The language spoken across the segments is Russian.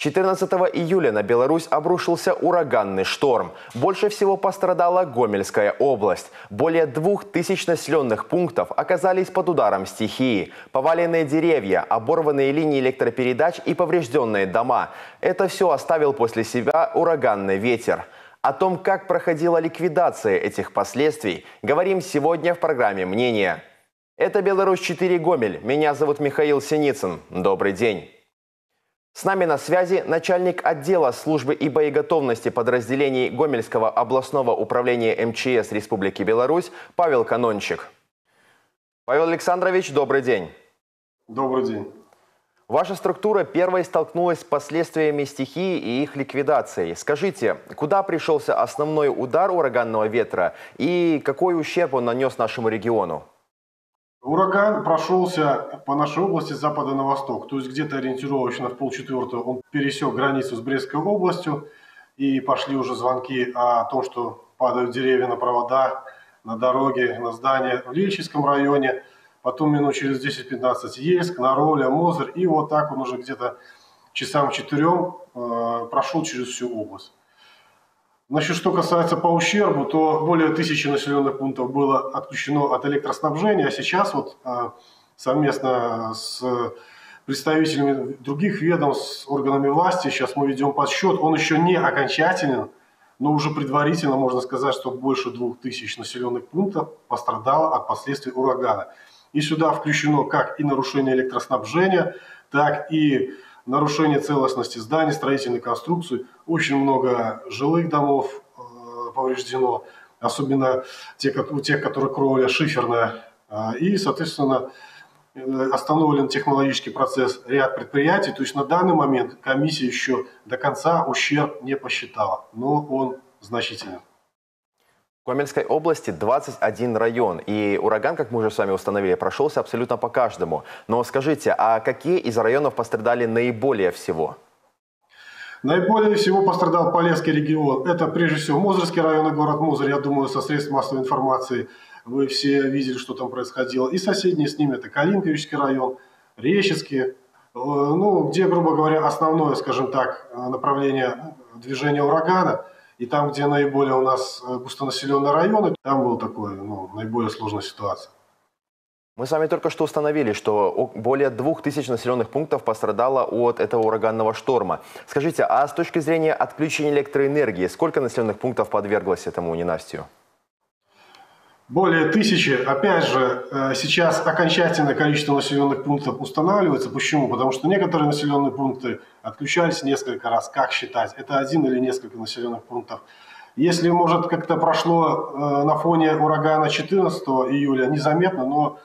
14 июля на Беларусь обрушился ураганный шторм. Больше всего пострадала Гомельская область. Более 2000 населенных пунктов оказались под ударом стихии. Поваленные деревья, оборванные линии электропередач и поврежденные дома – это все оставил после себя ураганный ветер. О том, как проходила ликвидация этих последствий, говорим сегодня в программе «Мнения». Это «Беларусь-4 Гомель». Меня зовут Михаил Синицын. Добрый день. С нами на связи начальник отдела службы и боеготовности подразделений Гомельского областного управления МЧС Республики Беларусь Павел Канончик. Павел Александрович, добрый день. Добрый день. Ваша структура первой столкнулась с последствиями стихии и их ликвидацией. Скажите, куда пришелся основной удар ураганного ветра и какой ущерб он нанес нашему региону? Ураган прошелся по нашей области с запада на восток, то есть где-то ориентировочно в 15:30 он пересек границу с Брестской областью, и пошли уже звонки о том, что падают деревья на провода, на дороге, на здания в Лельчицком районе, потом минут через 10-15 Ельск, Наровля, Мозырь, и вот так он уже где-то часам 4 прошел через всю область. Значит, что касается по ущербу, то более 1000 населенных пунктов было отключено от электроснабжения, а сейчас вот совместно с представителями других ведомств, с органами власти, сейчас мы ведем подсчет, он еще не окончателен, но уже предварительно можно сказать, что больше 2000 населенных пунктов пострадало от последствий урагана. И сюда включено как и нарушение электроснабжения, так и нарушение целостности зданий, строительной конструкции. Очень много жилых домов повреждено, особенно у тех, которые кровля шиферная. И, соответственно, остановлен технологический процесс ряд предприятий. То есть на данный момент комиссия еще до конца ущерб не посчитала, но он значителен. В Гомельской области 21 район, и ураган, как мы уже с вами установили, прошелся абсолютно по каждому. Но скажите, а какие из районов пострадали наиболее всего? Наиболее всего пострадал Полесский регион. Это прежде всего Мозырский район и город Мозырь. Я думаю, со средств массовой информации вы все видели, что там происходило. И соседние с ними это Калинковичский район, Речицкий, ну, где, грубо говоря, основное, скажем так, направление движения урагана. И там, где наиболее у нас густонаселенные районы, там была такая, ну, наиболее сложная ситуация. Мы с вами только что установили, что более 2000 населенных пунктов пострадало от этого ураганного шторма. Скажите, а с точки зрения отключения электроэнергии, сколько населенных пунктов подверглось этому ненастью? Более 1000. Опять же, сейчас окончательное количество населенных пунктов устанавливается. Почему? Потому что некоторые населенные пункты отключались несколько раз. Как считать? Это один или несколько населенных пунктов. Если, может, как-то прошло на фоне урагана 14 июля, незаметно, но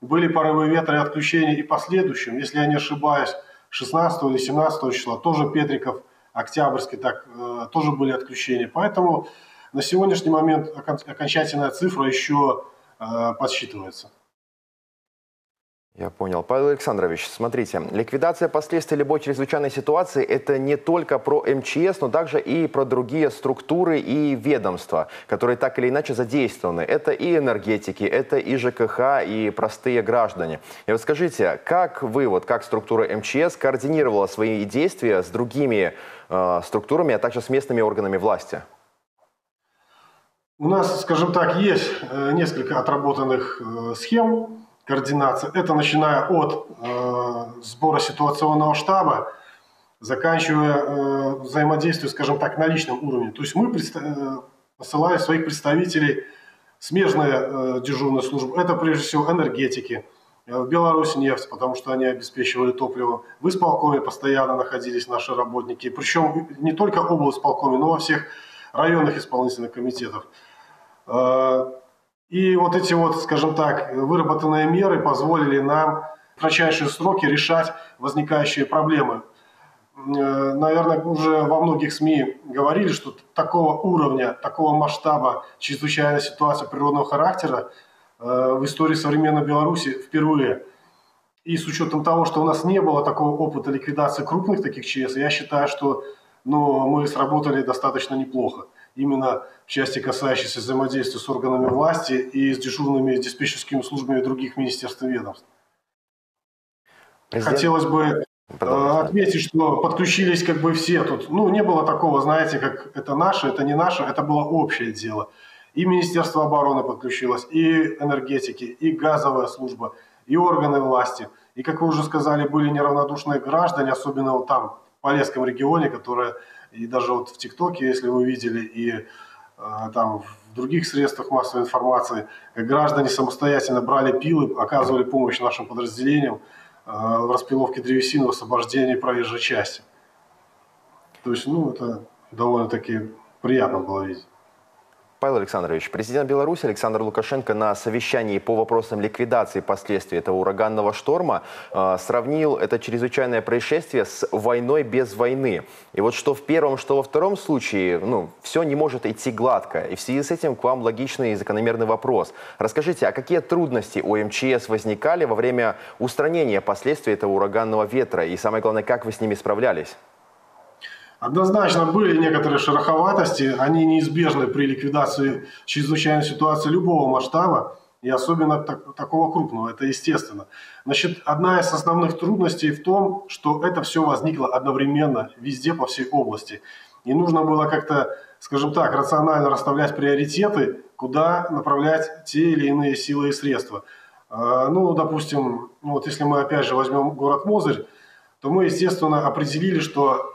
были порывы ветра и отключения и последующим. Если я не ошибаюсь, 16 или 17 числа тоже Петриков, Октябрьский, так тоже были отключения. Поэтому на сегодняшний момент окончательная цифра еще подсчитывается. Я понял. Павел Александрович, смотрите, ликвидация последствий любой чрезвычайной ситуации – это не только про МЧС, но также и про другие структуры и ведомства, которые так или иначе задействованы. Это и энергетики, это и ЖКХ, и простые граждане. И вот скажите, как вы, вот как структура МЧС координировала свои действия с другими структурами, а также с местными органами власти? У нас, скажем так, есть несколько отработанных схем координации. Это начиная от сбора ситуационного штаба, заканчивая взаимодействием, скажем так, на личном уровне. То есть мы посылаем своих представителей смежная дежурная служба. Это прежде всего энергетики, Беларусьнефть, потому что они обеспечивали топливо. В исполкоме постоянно находились наши работники. Причем не только облисполкоме, но во всех районных исполнительных комитетов. И вот эти вот, скажем так, выработанные меры позволили нам в кратчайшие сроки решать возникающие проблемы. Наверное, уже во многих СМИ говорили, что такого уровня, такого масштаба чрезвычайной ситуации природного характера в истории современной Беларуси впервые. И с учетом того, что у нас не было такого опыта ликвидации крупных таких ЧС, я считаю, что но мы сработали достаточно неплохо, именно в части, касающейся взаимодействия с органами власти и с дежурными диспетчерскими службами других министерств и ведомств. Хотелось бы Отметить, что подключились как бы все тут. Ну, не было такого, знаете, как это наше, это не наше, это было общее дело. И Министерство обороны подключилось, и энергетики, и газовая служба, и органы власти. И, как вы уже сказали, были неравнодушные граждане, особенно вот там, в Полесском регионе, которые и даже вот в ТикТоке, если вы видели, и там в других средствах массовой информации, как граждане самостоятельно брали пилы, оказывали помощь нашим подразделениям в распиловке древесины, в освобождении проезжей части. То есть, ну, это довольно-таки приятно было видеть. Павел Александрович, президент Беларуси Александр Лукашенко на совещании по вопросам ликвидации последствий этого ураганного шторма сравнил это чрезвычайное происшествие с войной без войны. И вот что в первом, что во втором случае, ну, все не может идти гладко. И в связи с этим к вам логичный и закономерный вопрос. Расскажите, а какие трудности у МЧС возникали во время устранения последствий этого ураганного ветра? И самое главное, как вы с ними справлялись? Однозначно были некоторые шероховатости, они неизбежны при ликвидации чрезвычайной ситуации любого масштаба, и особенно такого крупного, это естественно. Значит, одна из основных трудностей в том, что это все возникло одновременно везде по всей области. И нужно было как-то, скажем так, рационально расставлять приоритеты, куда направлять те или иные силы и средства. Ну, допустим, вот если мы опять же возьмем город Мозырь, то мы, естественно, определили, что...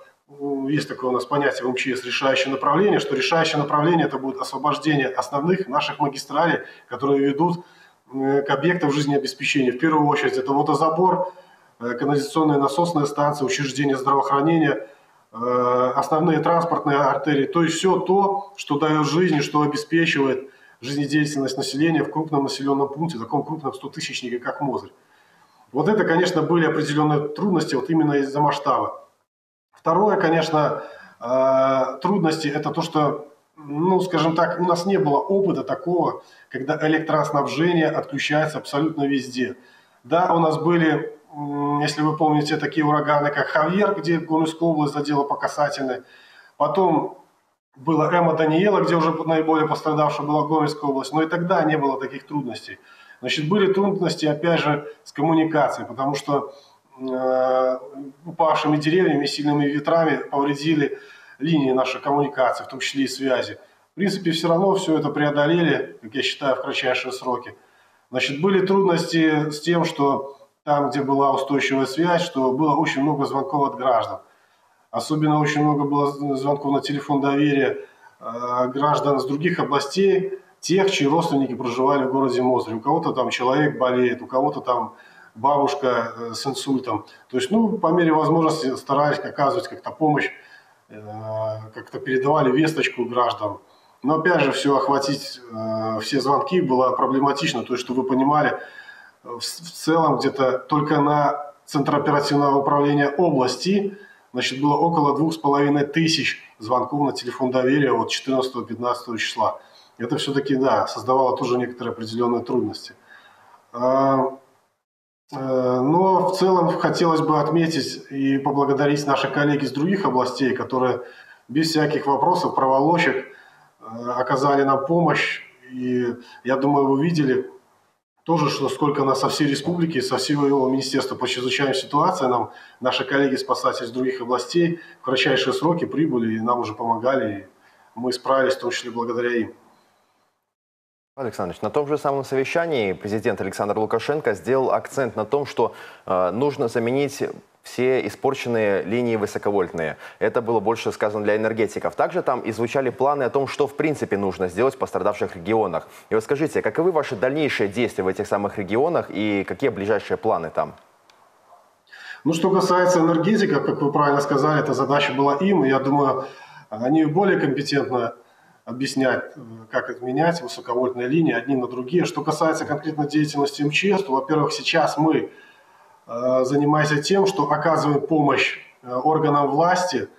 Есть такое у нас понятие в МЧС решающее направление, что решающее направление это будет освобождение основных наших магистралей, которые ведут к объектам жизнеобеспечения. В первую очередь это водозабор, канализационные насосные станции, учреждения здравоохранения, основные транспортные артерии. То есть все то, что дает жизнь, что обеспечивает жизнедеятельность населения в крупном населенном пункте, в таком крупном 100-тысячнике, как Мозырь. Вот это, конечно, были определенные трудности вот именно из-за масштаба. Второе, конечно, трудности – это то, что, ну, скажем так, у нас не было опыта такого, когда электроснабжение отключается абсолютно везде. Да, у нас были, если вы помните, такие ураганы, как Хавьер, где Гомельскую область задела по касательной. Потом было Эмма Даниэла, где уже наиболее пострадавшая была Гомельская область. Но и тогда не было таких трудностей. Значит, были трудности, опять же, с коммуникацией, потому что... упавшими деревьями, сильными ветрами повредили линии нашей коммуникации, в том числе и связи. В принципе, все равно все это преодолели, как я считаю, в кратчайшие сроки. Значит, были трудности с тем, что там, где была устойчивая связь, что было очень много звонков от граждан. Особенно очень много было звонков на телефон доверия граждан из других областей, тех, чьи родственники проживали в городе Мозырь. У кого-то там человек болеет, у кого-то там... бабушка с инсультом. То есть, ну, по мере возможности старались оказывать как-то помощь, как-то передавали весточку гражданам. Но, опять же, все охватить, все звонки было проблематично. То есть, чтобы вы понимали, в целом где-то только на Центрооперативного управления области, значит, было около 2500 звонков на телефон доверия от 14-15 числа. Это все-таки, да, создавало тоже некоторые определенные трудности. Но в целом хотелось бы отметить и поблагодарить наших коллег из других областей, которые без всяких вопросов, проволочек оказали нам помощь. И я думаю, вы видели тоже, что сколько нас со всей республики, со всего Министерства по чрезвычайным ситуациям, нам наши коллеги-спасатели из других областей в кратчайшие сроки прибыли и нам уже помогали. И мы справились, в том числе благодаря им. Александр Ильич, на том же самом совещании президент Александр Лукашенко сделал акцент на том, что нужно заменить все испорченные линии высоковольтные. Это было больше сказано для энергетиков. Также там и звучали планы о том, что в принципе нужно сделать в пострадавших регионах. И вот скажите, каковы ваши дальнейшие действия в этих самых регионах и какие ближайшие планы там? Ну, что касается энергетиков, как вы правильно сказали, эта задача была им. И я думаю, они более компетентны объяснять, как отменять высоковольтные линии одни на другие. Что касается конкретно деятельности МЧС, то, во-первых, сейчас мы занимаемся тем, что оказываем помощь органам власти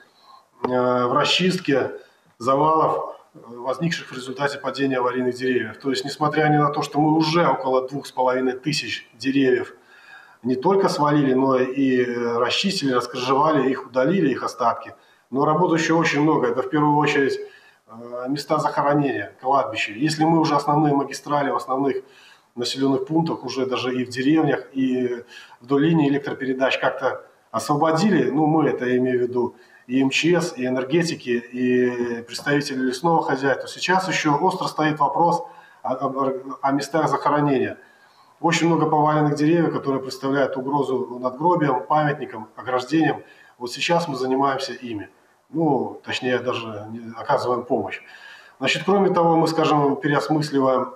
в расчистке завалов, возникших в результате падения аварийных деревьев. То есть, несмотря на то, что мы уже около 2500 деревьев не только свалили, но и расчистили, раскрыжевали их, удалили их остатки. Но работ еще очень много. Это в первую очередь... места захоронения, кладбища. Если мы уже основные магистрали в основных населенных пунктах, уже даже и в деревнях, и вдоль линии электропередач как-то освободили, ну мы это имею в виду, и МЧС, и энергетики, и представители лесного хозяйства. Сейчас еще остро стоит вопрос о местах захоронения. Очень много поваленных деревьев, которые представляют угрозу надгробиям, памятникам, ограждениям. Вот сейчас мы занимаемся ими. Ну, точнее, даже оказываем помощь. Значит, кроме того, мы, скажем, переосмысливаем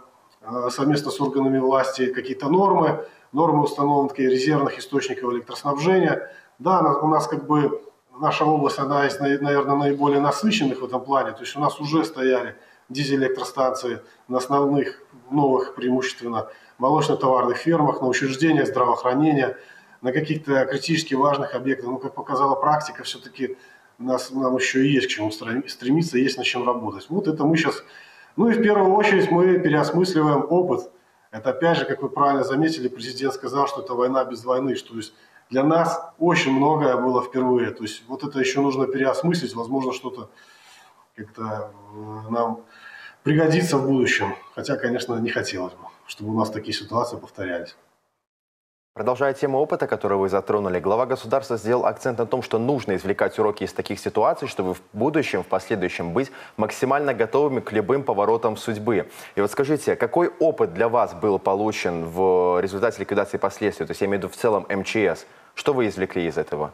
совместно с органами власти какие-то нормы. Нормы установки резервных источников электроснабжения. Да, у нас как бы... Наша область, она из, наверное, наиболее насыщенных в этом плане. То есть у нас уже стояли дизель-электростанции на основных, новых, преимущественно, молочно-товарных фермах, на учреждениях здравоохранения, на каких-то критически важных объектах. Ну, как показала практика, все-таки нам еще и есть к чему стремиться, есть над чем работать. Вот это мы сейчас... Ну и в первую очередь мы переосмысливаем опыт. Это опять же, как вы правильно заметили, президент сказал, что это война без войны, что есть... Для нас очень многое было впервые. То есть вот это еще нужно переосмыслить. Возможно, что-то как-то нам пригодится в будущем. Хотя, конечно, не хотелось бы, чтобы у нас такие ситуации повторялись. Продолжая тему опыта, которую вы затронули, глава государства сделал акцент на том, что нужно извлекать уроки из таких ситуаций, чтобы в будущем, в последующем быть максимально готовыми к любым поворотам судьбы. И вот скажите, какой опыт для вас был получен в результате ликвидации последствий? То есть я имею в виду в целом МЧС. Что вы извлекли из этого?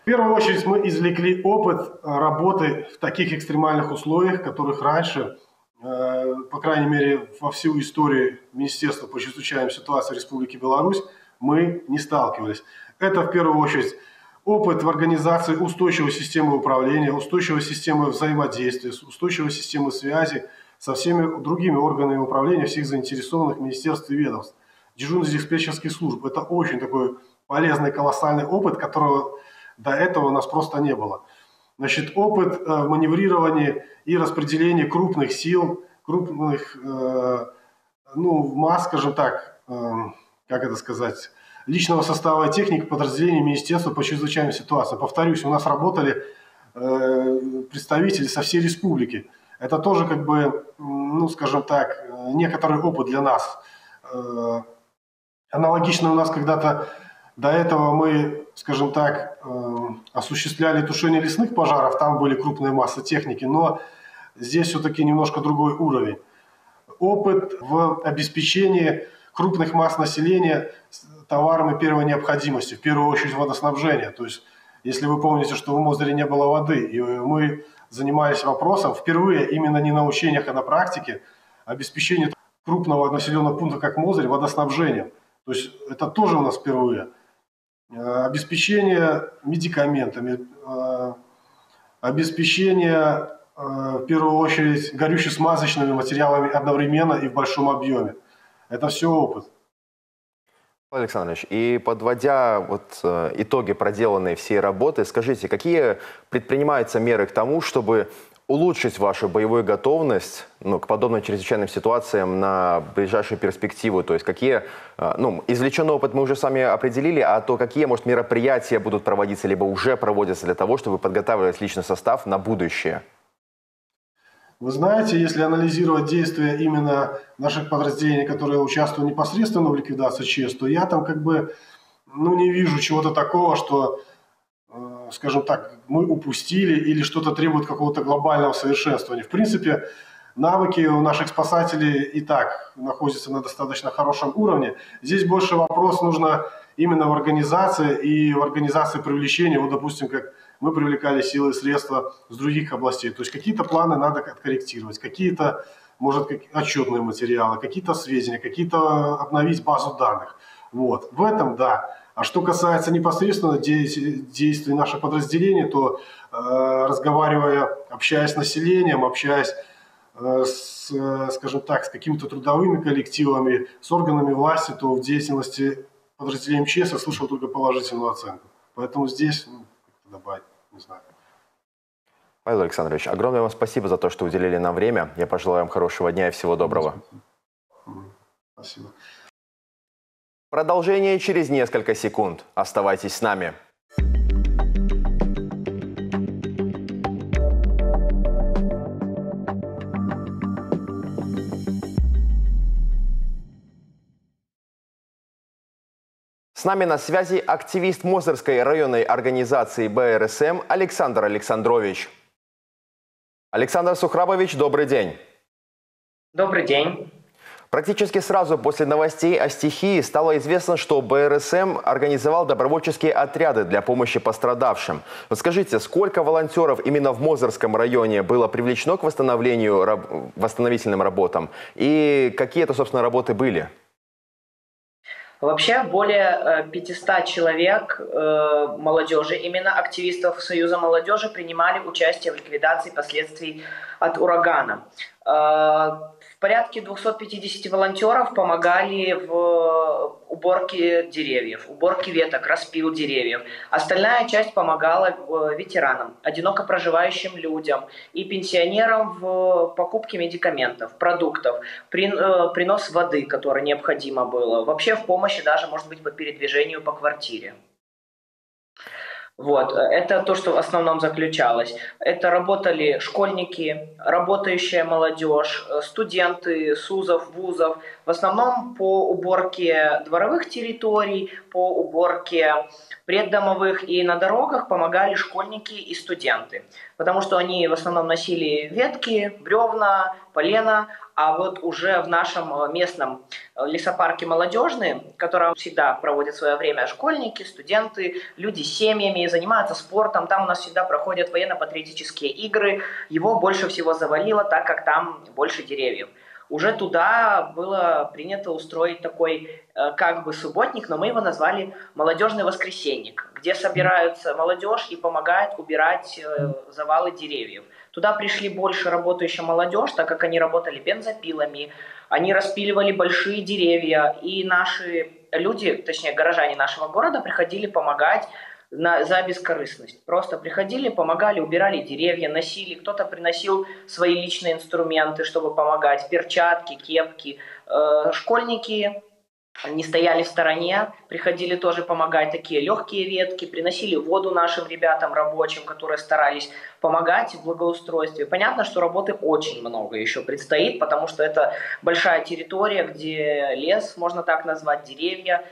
В первую очередь мы извлекли опыт работы в таких экстремальных условиях, которых раньше... по крайней мере, во всю историю Министерства по чрезвычайным ситуациям Республики Беларусь мы не сталкивались. Это, в первую очередь, опыт в организации устойчивой системы управления, устойчивой системы взаимодействия, устойчивой системы связи со всеми другими органами управления всех заинтересованных министерств и ведомств, дежурно-диспетчерских служб. Это очень такой полезный, колоссальный опыт, которого до этого у нас просто не было. Значит, опыт маневрирования и распределения крупных сил, крупных, масс, скажем так, личного состава и техники подразделений Министерства по чрезвычайным ситуациям. Повторюсь, у нас работали представители со всей республики. Это тоже, как бы, ну, скажем так, некоторый опыт для нас. Аналогично у нас когда-то до этого мы, скажем так, осуществляли тушение лесных пожаров, там были крупные массы техники, но здесь все-таки немножко другой уровень. Опыт в обеспечении крупных масс населения товарами первой необходимости, в первую очередь водоснабжение. То есть, если вы помните, что в Мозыре не было воды, и мы занимались вопросом впервые именно не на учениях, а на практике обеспечения крупного населенного пункта, как Мозырь, водоснабжением. То есть это тоже у нас впервые. Обеспечение медикаментами, обеспечение, в первую очередь, горюче-смазочными материалами одновременно и в большом объеме. Это все опыт. Павел Александрович, и подводя вот итоги проделанной всей работы, скажите, какие предпринимаются меры к тому, чтобы улучшить вашу боевую готовность к подобным чрезвычайным ситуациям на ближайшую перспективу? То есть какие, извлеченный опыт мы уже сами определили, а то какие, может, мероприятия будут проводиться, либо уже проводятся для того, чтобы подготавливать личный состав на будущее? Вы знаете, если анализировать действия именно наших подразделений, которые участвуют непосредственно в ликвидации ЧС, то я там не вижу чего-то такого, что... скажем так, мы упустили или что-то требует какого-то глобального совершенствования. В принципе, навыки у наших спасателей и так находятся на достаточно хорошем уровне. Здесь больше вопрос нужно именно в организации и в организации привлечения. Вот, допустим, как мы привлекали силы и средства с других областей. То есть какие-то планы надо откорректировать, какие-то, может, отчетные материалы, какие-то сведения, какие-то обновить базу данных. Вот. В этом, да. А что касается непосредственно действий наших подразделений, то общаясь с населением, общаясь, с какими-то трудовыми коллективами, с органами власти, то в деятельности подразделения МЧС я слышал только положительную оценку. Поэтому здесь, добавить, не знаю. Павел Александрович, огромное вам спасибо за то, что уделили нам время. Я пожелаю вам хорошего дня и всего доброго. Спасибо. Продолжение через несколько секунд. Оставайтесь с нами. С нами на связи активист Мозырской районной организации БРСМ Александр Александрович. Александр Сухрабович, добрый день. Добрый день. Практически сразу после новостей о стихии стало известно, что БРСМ организовал добровольческие отряды для помощи пострадавшим. Скажите, сколько волонтеров именно в Мозырском районе было привлечено к восстановительным работам? И какие это, собственно, работы были? Вообще более 500 человек молодежи, именно активистов Союза молодежи, принимали участие в ликвидации последствий от урагана. Порядке 250 волонтеров помогали в уборке деревьев, уборке веток, распил деревьев. Остальная часть помогала ветеранам, одиноко проживающим людям и пенсионерам в покупке медикаментов, продуктов, принос воды, которая необходима была. Вообще в помощи даже, может быть, по передвижению по квартире. Вот, это то, что в основном заключалось. Это работали школьники, работающая молодежь, студенты СУЗов, вузов. В основном по уборке дворовых территорий, по уборке преддомовых и на дорогах помогали школьники и студенты. Потому что они в основном носили ветки, бревна, полено. А вот уже в нашем местном лесопарке «Молодежный», в котором всегда проводят свое время школьники, студенты, люди с семьями, занимаются спортом, там у нас всегда проходят военно-патриотические игры, его больше всего завалило, так как там больше деревьев. Уже туда было принято устроить такой как бы субботник, но мы его назвали «Молодежный воскресенник», где собираются молодежь и помогает убирать завалы деревьев. Туда пришли больше работающая молодежь, так как они работали бензопилами, они распиливали большие деревья, и наши люди, точнее горожане нашего города, приходили помогать за бескорыстность. Просто приходили, помогали, убирали деревья, носили, кто-то приносил свои личные инструменты, чтобы помогать, перчатки, кепки, школьники. Они стояли в стороне, приходили тоже помогать, такие легкие ветки, приносили воду нашим ребятам, рабочим, которые старались помогать в благоустройстве. Понятно, что работы очень много еще предстоит, потому что это большая территория, где лес, можно так назвать, деревья.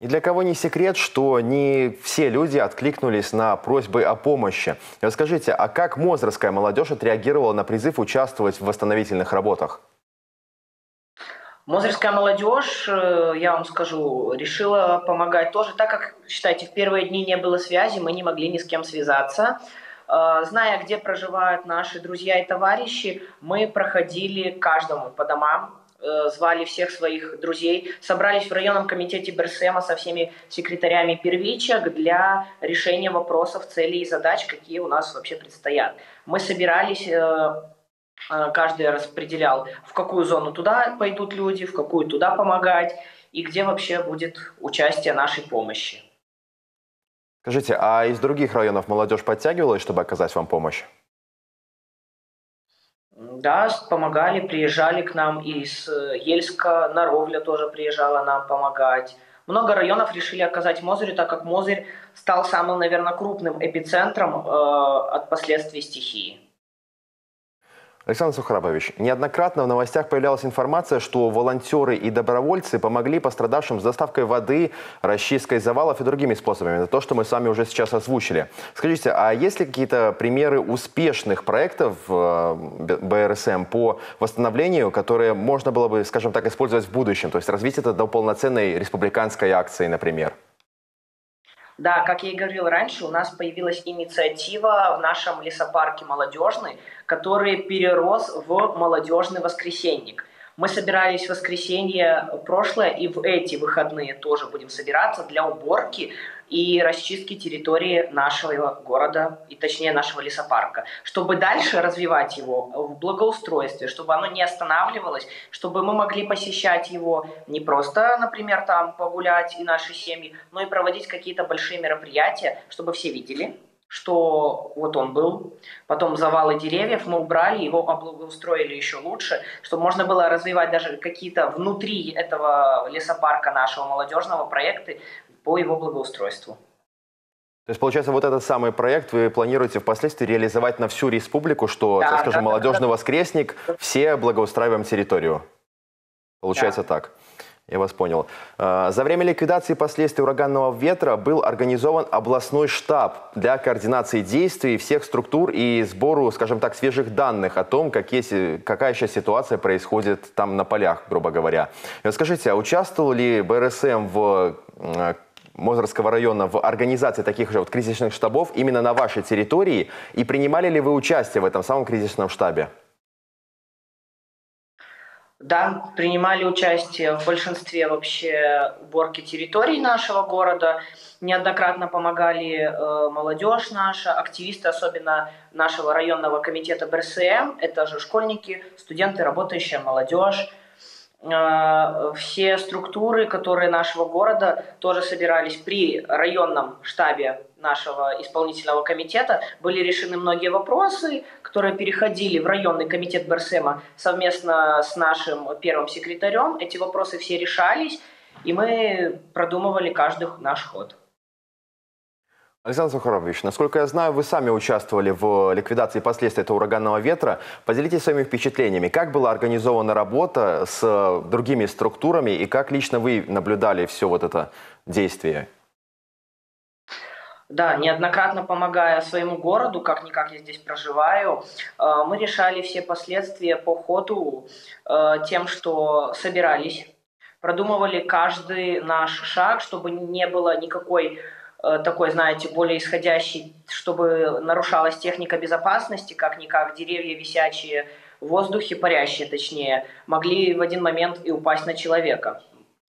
Ни для кого не секрет, что не все люди откликнулись на просьбы о помощи. Расскажите, а как мозырская молодежь отреагировала на призыв участвовать в восстановительных работах? Мозырская молодежь, я вам скажу, решила помогать тоже, так как, считайте, в первые дни не было связи, мы не могли ни с кем связаться. Зная, где проживают наши друзья и товарищи, мы проходили каждому по домам, звали всех своих друзей, собрались в районном комитете БРСМ со всеми секретарями первичек для решения вопросов, целей и задач, какие у нас вообще предстоят. Мы собирались... Каждый распределял, в какую зону туда пойдут люди, в какую туда помогать и где вообще будет участие нашей помощи. Скажите, а из других районов молодежь подтягивалась, чтобы оказать вам помощь? Да, помогали, приезжали к нам из Ельска, Наровля тоже приезжала нам помогать. Много районов решили оказать Мозырю, так как Мозырь стал самым, наверное, крупным эпицентром от последствий стихии. Александр Сухрабович, неоднократно в новостях появлялась информация, что волонтеры и добровольцы помогли пострадавшим с доставкой воды, расчисткой завалов и другими способами. Это то, что мы с вами уже сейчас озвучили. Скажите, а есть ли какие-то примеры успешных проектов БРСМ по восстановлению, которые можно было бы, скажем так, использовать в будущем? То есть развить это до полноценной республиканской акции, например? Да, как я и говорил раньше, у нас появилась инициатива в нашем лесопарке «Молодежный», который перерос в «Молодежный воскресенник». Мы собирались в воскресенье прошлое и в эти выходные тоже будем собираться для уборки и расчистки территории нашего города, и точнее нашего лесопарка, чтобы дальше развивать его в благоустройстве, чтобы оно не останавливалось, чтобы мы могли посещать его не просто, например, там погулять и наши семьи, но и проводить какие-то большие мероприятия, чтобы все видели, что вот он был, потом завалы деревьев мы убрали, его облагоустроили еще лучше, чтобы можно было развивать даже какие-то внутри этого лесопарка нашего молодежного проекты по его благоустройству. То есть, получается, вот этот самый проект вы планируете впоследствии реализовать на всю республику, что, да, скажем, молодежный воскресник, все благоустраиваем территорию. Получается так. Я вас понял. За время ликвидации последствий ураганного ветра был организован областной штаб для координации действий всех структур и сбору, скажем так, свежих данных о том, какая сейчас ситуация происходит там на полях, грубо говоря. Скажите, а участвовал ли БРСМ Мозырского района в организации таких же кризисных штабов именно на вашей территории? И принимали ли вы участие в этом самом кризисном штабе? Да, принимали участие в большинстве вообще уборки территорий нашего города. Неоднократно помогали молодежь наша, активисты, особенно нашего районного комитета БРСМ. Это же школьники, студенты, работающая молодежь. Все структуры, которые нашего города тоже собирались при районном штабе нашего исполнительного комитета. Были решены многие вопросы, которые переходили в районный комитет БРСЭМа совместно с нашим первым секретарем. Эти вопросы все решались, и мы продумывали каждый наш ход. Александр Сухрабович, насколько я знаю, вы сами участвовали в ликвидации последствий этого ураганного ветра. Поделитесь своими впечатлениями. Как была организована работа с другими структурами и как лично вы наблюдали все вот это действие? Да, неоднократно помогая своему городу, как-никак я здесь проживаю, мы решали все последствия по ходу тем, что собирались. Продумывали каждый наш шаг, чтобы не было никакой такой, знаете, более исходящий, чтобы нарушалась техника безопасности, как-никак деревья висячие в воздухе, парящие точнее, могли в один момент и упасть на человека.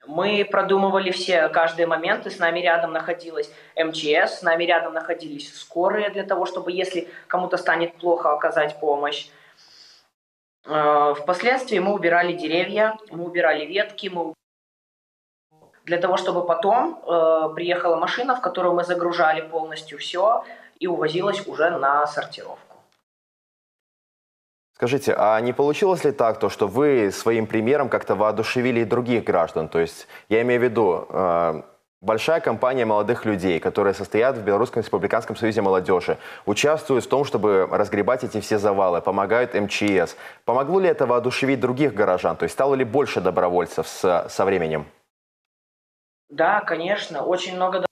Мы продумывали все, каждые моменты, с нами рядом находилась МЧС, с нами рядом находились скорые для того, чтобы, если кому-то станет плохо, оказать помощь. Впоследствии мы убирали деревья, мы убирали ветки, для того, чтобы потом приехала машина, в которую мы загружали полностью все и увозилась уже на сортировку. Скажите, а не получилось ли так, то, что вы своим примером как-то воодушевили и других граждан? То есть я имею в виду большая компания молодых людей, которые состоят в Белорусском республиканском союзе молодежи, участвуют в том, чтобы разгребать эти все завалы, помогают МЧС. Помогло ли это воодушевить других горожан? То есть стало ли больше добровольцев со временем? Да, конечно, очень много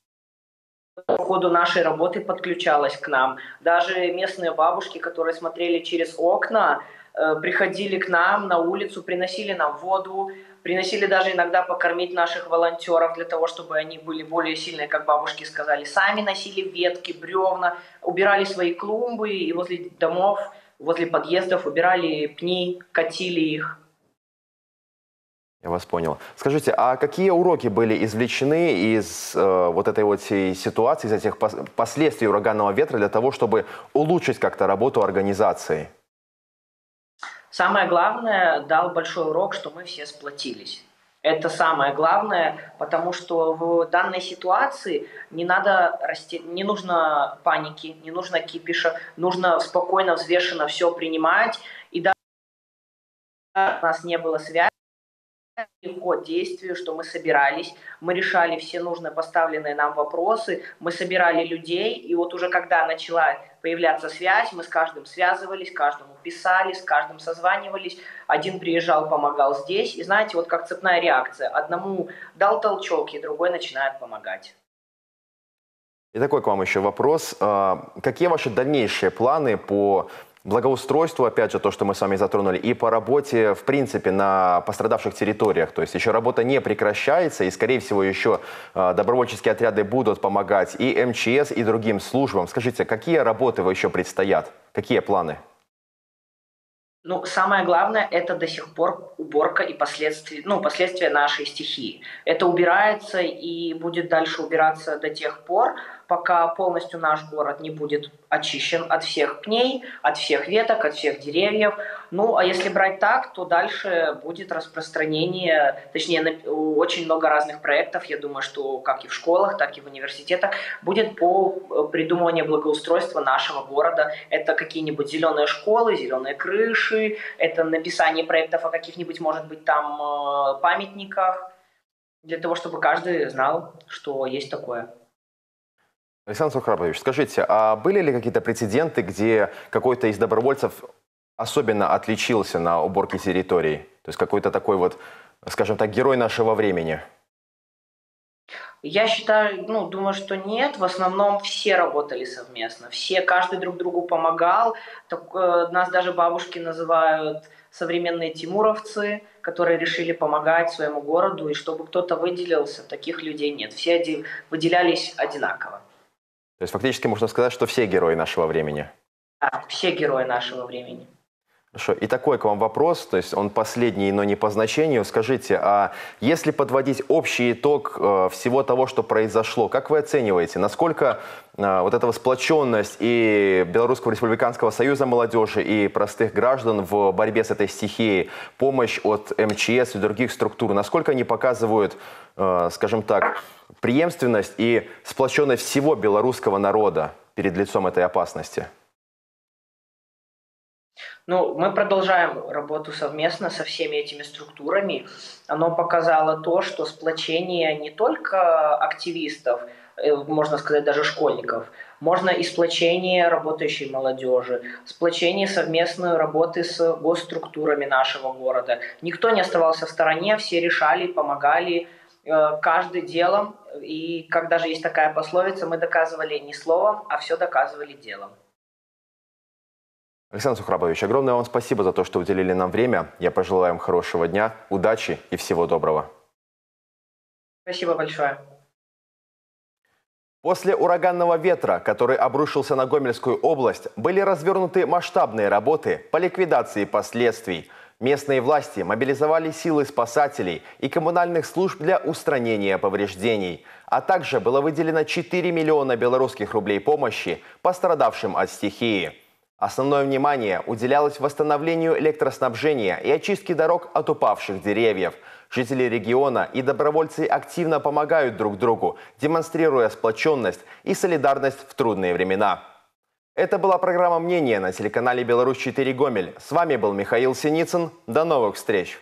по ходу нашей работы подключалось к нам. Даже местные бабушки, которые смотрели через окна, приходили к нам на улицу, приносили нам воду, приносили даже иногда покормить наших волонтеров для того, чтобы они были более сильные, как бабушки сказали. Сами носили ветки, бревна, убирали свои клумбы и возле домов, возле подъездов убирали пни, катили их. Я вас понял. Скажите, а какие уроки были извлечены из вот этой вот ситуации, из этих последствий ураганного ветра для того, чтобы улучшить как-то работу организации? Самое главное, дал большой урок, что мы все сплотились. Это самое главное, потому что в данной ситуации не нужно паники, не нужно кипиша, нужно спокойно, взвешенно все принимать. И даже у нас не было связи. Ход действия, что мы собирались, мы решали все нужные поставленные нам вопросы, мы собирали людей, и вот уже когда начала появляться связь, мы с каждым связывались, каждому писали, с каждым созванивались, один приезжал, помогал здесь, и знаете, вот как цепная реакция, одному дал толчок, и другой начинает помогать. И такой к вам еще вопрос, какие ваши дальнейшие планы по благоустройству, опять же, то, что мы с вами затронули, и по работе, в принципе, на пострадавших территориях. То есть еще работа не прекращается, и, скорее всего, еще добровольческие отряды будут помогать и МЧС, и другим службам. Скажите, какие работы вы еще предстоят? Какие планы? Ну, самое главное, это до сих пор уборка и последствия нашей стихии. Это убирается и будет дальше убираться до тех пор, пока полностью наш город не будет очищен от всех пней, от всех веток, от всех деревьев. Ну, а если брать так, то дальше будет распространение, точнее, очень много разных проектов, я думаю, что как и в школах, так и в университетах, будет по придумыванию благоустройства нашего города. Это какие-нибудь зеленые школы, зеленые крыши, это написание проектов о каких-нибудь, может быть, там памятниках, для того, чтобы каждый знал, что есть такое. Александр Сухрабович, скажите, а были ли какие-то прецеденты, где какой-то из добровольцев особенно отличился на уборке территории? То есть какой-то такой вот скажем так, герой нашего времени? Я считаю, ну, думаю, что нет. В основном все работали совместно. Все, каждый друг другу помогал. Так, нас даже бабушки называют современные тимуровцы, которые решили помогать своему городу. И чтобы кто-то выделился, таких людей нет. Все выделялись одинаково. То есть фактически можно сказать, что все герои нашего времени? Да, все герои нашего времени. Хорошо. И такой к вам вопрос, то есть он последний, но не по значению. Скажите, а если подводить общий итог всего того, что произошло, как вы оцениваете, насколько вот эта сплоченность и Белорусского республиканского союза молодежи, и простых граждан в борьбе с этой стихией, помощь от МЧС и других структур, насколько они показывают, скажем так, преемственность и сплоченность всего белорусского народа перед лицом этой опасности? Ну, мы продолжаем работу совместно со всеми этими структурами. Оно показало то, что сплочение не только активистов, можно сказать, даже школьников, можно и сплочение работающей молодежи, сплочение совместной работы с госструктурами нашего города. Никто не оставался в стороне, все решали, помогали, каждый делом. И как даже есть такая пословица, мы доказывали не словом, а все доказывали делом. Александр Сухрабович, огромное вам спасибо за то, что уделили нам время. Я пожелаю вам хорошего дня, удачи и всего доброго. Спасибо большое. После ураганного ветра, который обрушился на Гомельскую область, были развернуты масштабные работы по ликвидации последствий. Местные власти мобилизовали силы спасателей и коммунальных служб для устранения повреждений. А также было выделено 4 миллиона белорусских рублей помощи пострадавшим от стихии. Основное внимание уделялось восстановлению электроснабжения и очистке дорог от упавших деревьев. Жители региона и добровольцы активно помогают друг другу, демонстрируя сплоченность и солидарность в трудные времена. Это была программа «Мнения» на телеканале «Беларусь-4 Гомель». С вами был Михаил Синицын. До новых встреч!